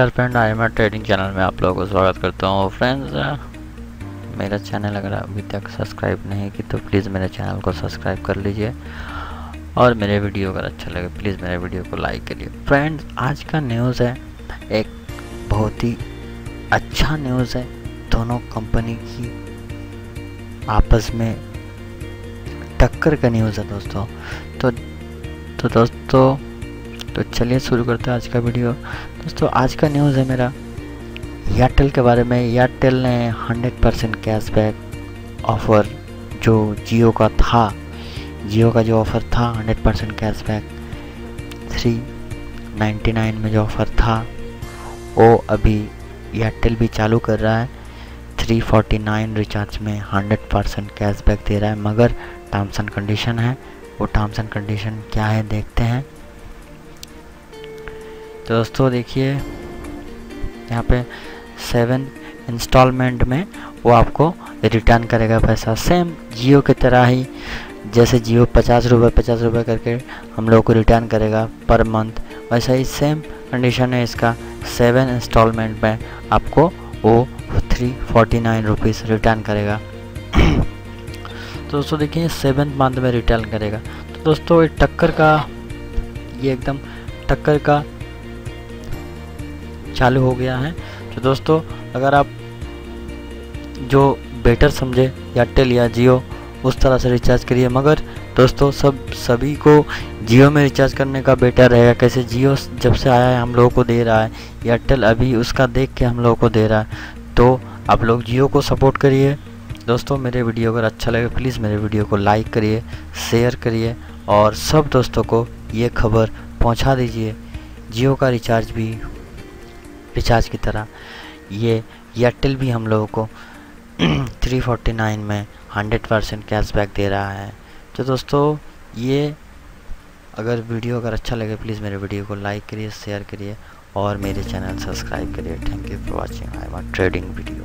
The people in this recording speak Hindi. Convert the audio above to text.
नमस्कार फ्रेंड, आईएमआर ट्रेडिंग चैनल में आप लोगों को स्वागत करता हूँ। फ्रेंड्स, मेरा चैनल अगर अभी तक सब्सक्राइब नहीं की तो प्लीज़ मेरे चैनल को सब्सक्राइब कर लीजिए और मेरे वीडियो अगर अच्छा लगे प्लीज़ मेरे वीडियो को लाइक करिए। फ्रेंड्स, आज का न्यूज़ है, एक बहुत ही अच्छा न्यूज़ है। दोनों कंपनी की आपस में टक्कर का न्यूज़ है दोस्तों। तो चलिए शुरू करते हैं आज का वीडियो। दोस्तों, आज का न्यूज़ है मेरा एयरटेल के बारे में। एयरटेल ने 100% कैशबैक ऑफ़र जो जियो का था, जियो का जो ऑफ़र था 100% कैशबैक 399 में जो ऑफ़र था वो अभी एयरटेल भी चालू कर रहा है। 349 रिचार्ज में 100% कैशबैक दे रहा है, मगर टर्म्स एंड कंडीशन है। वो टर्म्स एंड कंडीशन क्या है देखते हैं। तो दोस्तों देखिए, यहाँ पे 7 इंस्टॉलमेंट में वो आपको रिटर्न करेगा पैसा। सेम जियो की तरह ही, जैसे जियो 50 रुपये करके हम लोगों को रिटर्न करेगा पर मंथ, वैसा ही सेम कंडीशन है इसका। 7 इंस्टॉलमेंट में आपको वो 349 रुपीज़ रिटर्न करेगा। तो दोस्तों देखिए, 7 मंथ में रिटर्न करेगा। तो दोस्तों ये टक्कर का, ये एकदम टक्कर का चालू हो गया है। तो दोस्तों अगर आप जो बेटर समझे एयरटेल या जियो उस तरह से रिचार्ज करिए, मगर दोस्तों सभी को जियो में रिचार्ज करने का बेटर रहेगा। कैसे जियो जब से आया है हम लोगों को दे रहा है, एयरटेल अभी उसका देख के हम लोगों को दे रहा है। तो आप लोग जियो को सपोर्ट करिए। दोस्तों मेरे वीडियो अगर अच्छा लगे प्लीज़ मेरे वीडियो को लाइक करिए, शेयर करिए और सब दोस्तों को ये खबर पहुँचा दीजिए। जियो का रिचार्ज भी रिचार्ज की तरह ये एयरटेल भी हम लोगों को 349 में 100% कैशबैक दे रहा है। तो दोस्तों ये अगर वीडियो अगर अच्छा लगे प्लीज़ मेरे वीडियो को लाइक करिए, शेयर करिए और मेरे चैनल सब्सक्राइब करिए। Thank you for watching I M trading video.